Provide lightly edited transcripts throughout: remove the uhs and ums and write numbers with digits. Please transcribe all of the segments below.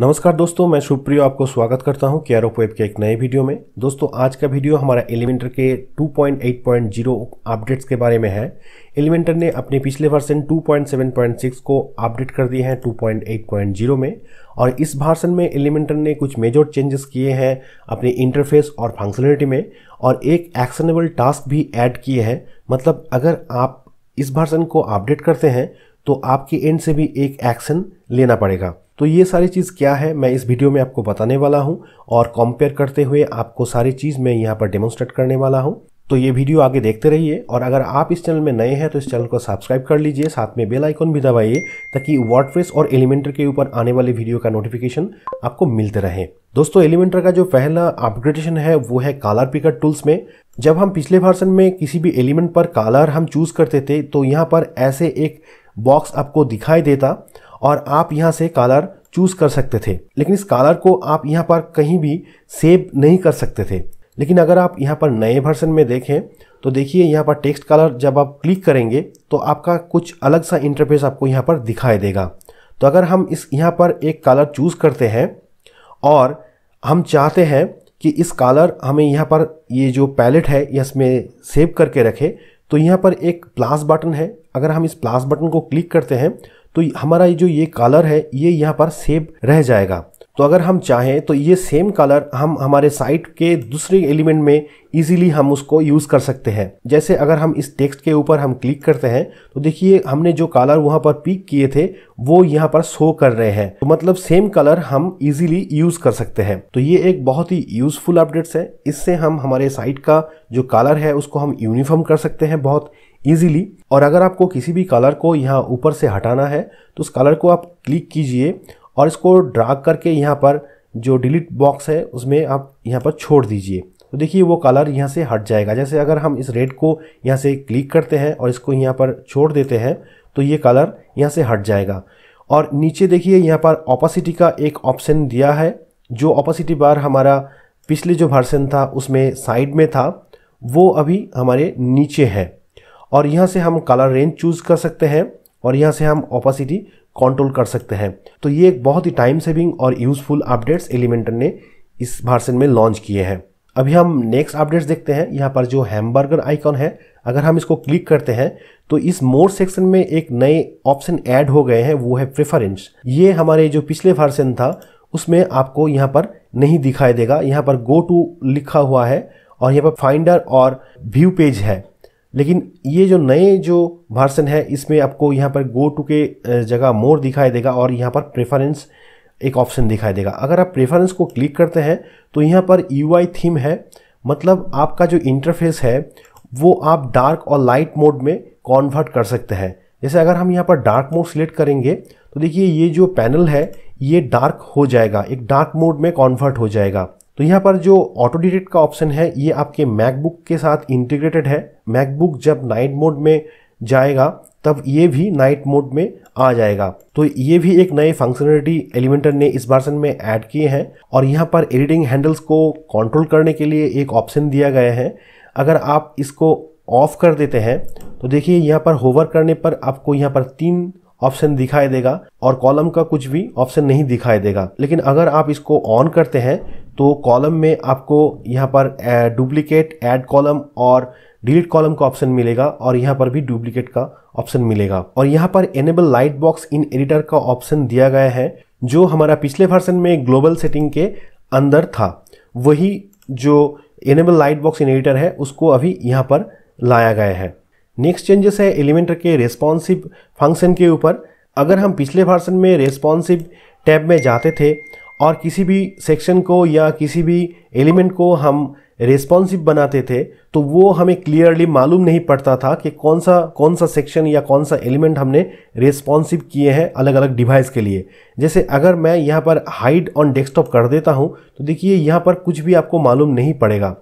नमस्कार दोस्तों, मैं शुभप्रिय आपको स्वागत करता हूं कैरोफवेब के एक नए वीडियो में। दोस्तों आज का वीडियो हमारा एलिमेंटर के 2.8.0 अपडेट्स के बारे में है। एलिमेंटर ने अपने पिछले वर्जन 2.7.6 को अपडेट कर दिए हैं 2.8.0 में, और इस वर्जन में एलिमेंटर ने कुछ मेजर चेंजेस किए हैं अपने इंटरफेस और फंक्शनलिटी में, और एक एक्शनेबल टास्क भी ऐड किए हैं। मतलब अगर आप इस वर्जन को अपडेट करते हैं तो आपके एंड से भी एक एक्शन लेना पड़ेगा। तो ये सारी चीज़ क्या है मैं इस वीडियो में आपको बताने वाला हूँ, और कंपेयर करते हुए आपको सारी चीज़ मैं यहाँ पर डेमोन्स्ट्रेट करने वाला हूँ। तो ये वीडियो आगे देखते रहिए, और अगर आप इस चैनल में नए हैं तो इस चैनल को सब्सक्राइब कर लीजिए, साथ में बेल आइकन भी दबाइए ताकि वर्डप्रेस और एलिमेंटर के ऊपर आने वाले वीडियो का नोटिफिकेशन आपको मिलते रहे। दोस्तों एलिमेंटर का जो पहला अपग्रेडेशन है वो है कलर पिकर टूल्स में। जब हम पिछले वर्जन में किसी भी एलिमेंट पर कलर हम चूज करते थे तो यहाँ पर ऐसे एक बॉक्स आपको दिखाई देता और आप यहाँ से कलर चूज कर सकते थे, लेकिन इस कलर को आप यहाँ पर कहीं भी सेव नहीं कर सकते थे। लेकिन अगर आप यहाँ पर नए वर्जन में देखें तो देखिए यहाँ पर टेक्स्ट कलर जब आप क्लिक करेंगे तो आपका कुछ अलग सा इंटरफेस आपको यहाँ पर दिखाई देगा। तो अगर हम इस यहाँ पर एक कलर चूज करते हैं और हम चाहते हैं कि इस कलर हमें यहाँ पर ये जो पैलेट है इसमें सेव करके रखें, तो यहाँ पर एक प्लस बटन है। अगर हम इस प्लस बटन को क्लिक करते हैं तो हमारा ये जो ये कलर है ये यहाँ पर सेव रह जाएगा। तो अगर हम चाहें तो ये सेम कलर हम हमारे साइट के दूसरे एलिमेंट में इजीली हम उसको यूज़ कर सकते हैं। जैसे अगर हम इस टेक्स्ट के ऊपर हम क्लिक करते हैं तो देखिए हमने जो कलर वहाँ पर पिक किए थे वो यहाँ पर शो कर रहे हैं। तो मतलब सेम कलर हम इजीली यूज़ कर सकते हैं। तो ये एक बहुत ही यूजफुल अपडेट्स है। इससे हम हमारे साइट का जो कलर है उसको हम यूनिफॉर्म कर सकते हैं बहुत ईजिली। और अगर आपको किसी भी कलर को यहाँ ऊपर से हटाना है तो उस कलर को आप क्लिक कीजिए और इसको ड्रैग करके यहाँ पर जो डिलीट बॉक्स है उसमें आप यहाँ पर छोड़ दीजिए, तो देखिए वो कलर यहाँ से हट जाएगा। जैसे अगर हम इस रेड को यहाँ से क्लिक करते हैं और इसको यहाँ पर छोड़ देते हैं तो ये कलर यहाँ से हट जाएगा। और नीचे देखिए यहाँ पर ऑपोसिटी का एक ऑप्शन दिया है। जो ऑपोसिटी बार हमारा पिछले जो वर्जन था उसमें साइड में था वो अभी हमारे नीचे है, और यहाँ से हम कलर रेंज चूज़ कर सकते हैं और यहाँ से हम ऑपोसिटी कंट्रोल कर सकते हैं। तो ये एक बहुत ही टाइम सेविंग और यूजफुल अपडेट्स एलिमेंटर ने इस वर्जन में लॉन्च किए हैं। अभी हम नेक्स्ट अपडेट्स देखते हैं। यहाँ पर जो हैमबर्गर आइकॉन है अगर हम इसको क्लिक करते हैं तो इस मोर सेक्शन में एक नए ऑप्शन ऐड हो गए हैं, वो है प्रेफरेंस। ये हमारे जो पिछले वर्जन था उसमें आपको यहाँ पर नहीं दिखाई देगा। यहाँ पर गो टू लिखा हुआ है और यहाँ पर फाइंडर और व्यू पेज है, लेकिन ये जो नए जो वर्जन है इसमें आपको यहाँ पर गो टू के जगह मोर दिखाई देगा और यहाँ पर प्रेफरेंस एक ऑप्शन दिखाई देगा। अगर आप प्रेफरेंस को क्लिक करते हैं तो यहाँ पर यूआई थीम है। मतलब आपका जो इंटरफेस है वो आप डार्क और लाइट मोड में कन्वर्ट कर सकते हैं। जैसे अगर हम यहाँ पर डार्क मोड सिलेक्ट करेंगे तो देखिए ये जो पैनल है ये डार्क हो जाएगा, एक डार्क मोड में कन्वर्ट हो जाएगा। तो यहाँ पर जो ऑटो डिटेक्ट का ऑप्शन है ये आपके मैकबुक के साथ इंटीग्रेटेड है। मैकबुक जब नाइट मोड में जाएगा तब ये भी नाइट मोड में आ जाएगा। तो ये भी एक नए फंक्शनलिटी एलिमेंटर ने इस वर्जन में ऐड किए हैं। और यहाँ पर एडिटिंग हैंडल्स को कंट्रोल करने के लिए एक ऑप्शन दिया गया है। अगर आप इसको ऑफ कर देते हैं तो देखिए यहाँ पर होवर करने पर आपको यहाँ पर 3 ऑप्शन दिखाई देगा और कॉलम का कुछ भी ऑप्शन नहीं दिखाई देगा। लेकिन अगर आप इसको ऑन करते हैं तो कॉलम में आपको यहाँ पर डुप्लीकेट, ऐड कॉलम और डिलीट कॉलम का ऑप्शन मिलेगा, और यहाँ पर भी डुप्लीकेट का ऑप्शन मिलेगा। और यहाँ पर enable light box in editor का ऑप्शन दिया गया है जो हमारा पिछले वर्जन में ग्लोबल सेटिंग के अंदर था। वही जो enable light box in editor है उसको अभी यहाँ पर लाया गया है। नेक्स्ट चेंजेस है एलिमेंटर के रेस्पॉन्सिव फंक्शन के ऊपर। अगर हम पिछले वर्जन में रेस्पॉन्सिव टैब में जाते थे और किसी भी सेक्शन को या किसी भी एलिमेंट को हम रेस्पॉन्सिव बनाते थे तो वो हमें क्लियरली मालूम नहीं पड़ता था कि कौन सा सेक्शन या कौन सा एलिमेंट हमने रेस्पॉन्सिव किए हैं अलग अलग डिवाइस के लिए। जैसे अगर मैं यहाँ पर हाइड ऑन डेस्कटॉप कर देता हूँ तो देखिए यहाँ पर कुछ भी आपको मालूम नहीं पड़ेगा।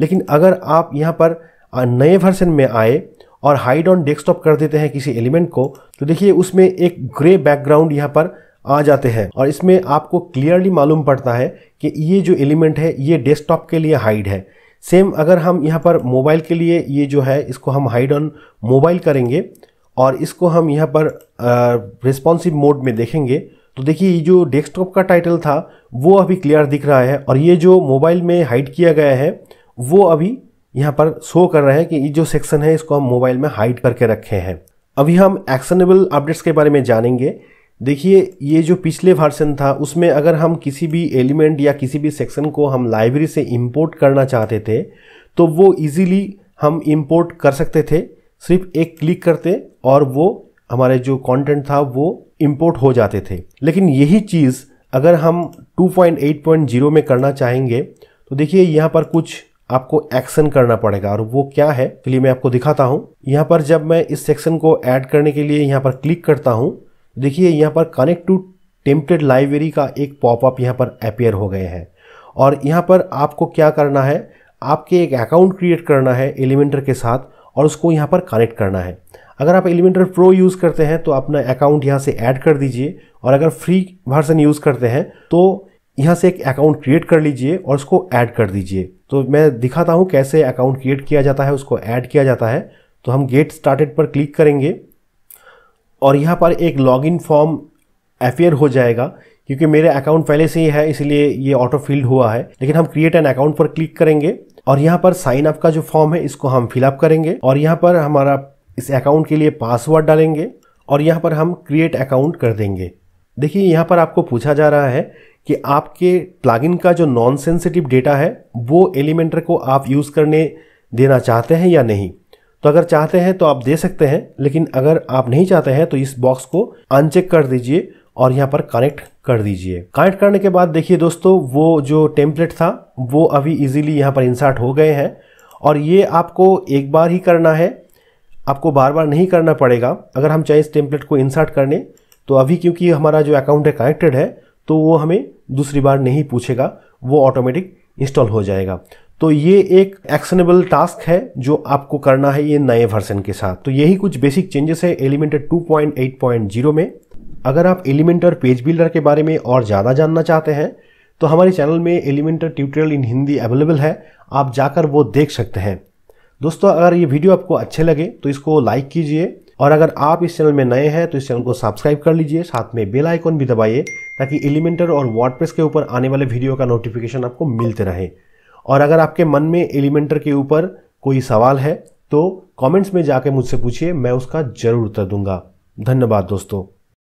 लेकिन अगर आप यहाँ पर नए वर्जन में आए और हाइड ऑन डेस्कटॉप कर देते हैं किसी एलिमेंट को तो देखिए उसमें एक ग्रे बैकग्राउंड यहाँ पर आ जाते हैं, और इसमें आपको क्लियरली मालूम पड़ता है कि ये जो एलिमेंट है ये डेस्कटॉप के लिए हाइड है। सेम अगर हम यहाँ पर मोबाइल के लिए ये जो है इसको हम हाइड ऑन मोबाइल करेंगे और इसको हम यहाँ पर रेस्पॉन्सिव मोड में देखेंगे तो देखिए ये जो डेस्कटॉप का टाइटल था वो अभी क्लियर दिख रहा है और ये जो मोबाइल में हाइड किया गया है वो अभी यहाँ पर शो कर रहे हैं कि ये जो सेक्शन है इसको हम मोबाइल में हाइड करके रखे हैं। अभी हम एक्शनेबल अपडेट्स के बारे में जानेंगे। देखिए ये जो पिछले वर्जन था उसमें अगर हम किसी भी एलिमेंट या किसी भी सेक्शन को हम लाइब्रेरी से इंपोर्ट करना चाहते थे तो वो इजीली हम इंपोर्ट कर सकते थे, सिर्फ एक क्लिक करते और वो हमारे जो कंटेंट था वो इंपोर्ट हो जाते थे। लेकिन यही चीज़ अगर हम 2.8.0 में करना चाहेंगे तो देखिए यहाँ पर कुछ आपको एक्शन करना पड़ेगा और वो क्या है चलिए मैं आपको दिखाता हूँ। यहाँ पर जब मैं इस सेक्शन को ऐड करने के लिए यहाँ पर क्लिक करता हूँ, देखिए यहाँ पर कनेक्ट टू टेम्पलेट लाइब्रेरी का एक पॉपअप यहाँ पर अपीयर हो गए हैं और यहाँ पर आपको क्या करना है, आपके एक अकाउंट क्रिएट करना है एलिमेंटर के साथ और उसको यहाँ पर कनेक्ट करना है। अगर आप एलिमेंटर प्रो यूज़ करते हैं तो अपना अकाउंट यहाँ से ऐड कर दीजिए और अगर फ्री वर्जन यूज़ करते हैं तो यहाँ से एक अकाउंट क्रिएट कर लीजिए और उसको ऐड कर दीजिए। तो मैं दिखाता हूँ कैसे अकाउंट क्रिएट किया जाता है, उसको ऐड किया जाता है। तो हम गेट स्टार्टेड पर क्लिक करेंगे और यहाँ पर एक लॉगिन फॉर्म अपीयर हो जाएगा। क्योंकि मेरा अकाउंट पहले से ही है इसलिए ये ऑटो फिल्ड हुआ है, लेकिन हम क्रिएट एन अकाउंट पर क्लिक करेंगे और यहाँ पर साइन अप का जो फॉर्म है इसको हम फिलअप करेंगे और यहाँ पर हमारा इस अकाउंट के लिए पासवर्ड डालेंगे और यहाँ पर हम क्रिएट अकाउंट कर देंगे। देखिए यहाँ पर आपको पूछा जा रहा है कि आपके प्लगइन का जो नॉन सेंसिटिव डेटा है वो एलिमेंटर को आप यूज़ करने देना चाहते हैं या नहीं। तो अगर चाहते हैं तो आप दे सकते हैं, लेकिन अगर आप नहीं चाहते हैं तो इस बॉक्स को अनचेक कर दीजिए और यहाँ पर कनेक्ट कर दीजिए। कनेक्ट करने के बाद देखिए दोस्तों वो जो टेम्पलेट था वो अभी इजीली यहाँ पर इंसर्ट हो गए हैं और ये आपको एक बार ही करना है, आपको बार बार नहीं करना पड़ेगा। अगर हम चाहें इस टेम्पलेट को इंसर्ट करने तो अभी क्योंकि हमारा जो अकाउंट है कनेक्टेड है तो वो हमें दूसरी बार नहीं पूछेगा, वो ऑटोमेटिक इंस्टॉल हो जाएगा। तो ये एक एक्शनेबल टास्क है जो आपको करना है ये नए वर्जन के साथ। तो यही कुछ बेसिक चेंजेस है एलिमेंटर 2.8.0 में। अगर आप एलिमेंटर पेज बिल्डर के बारे में और ज़्यादा जानना चाहते हैं तो हमारे चैनल में Elementor tutorial in Hindi available है, आप जाकर वो देख सकते हैं। दोस्तों अगर ये वीडियो आपको अच्छे लगे तो इसको लाइक कीजिए और अगर आप इस चैनल में नए हैं तो इस चैनल को सब्सक्राइब कर लीजिए, साथ में बेल आइकॉन भी दबाइए ताकि एलिमेंटर और वर्डप्रेस के ऊपर आने वाले वीडियो का नोटिफिकेशन आपको मिलते रहे। और अगर आपके मन में एलिमेंटर के ऊपर कोई सवाल है तो कमेंट्स में जाके मुझसे पूछिए, मैं उसका ज़रूर उत्तर दूंगा। धन्यवाद दोस्तों।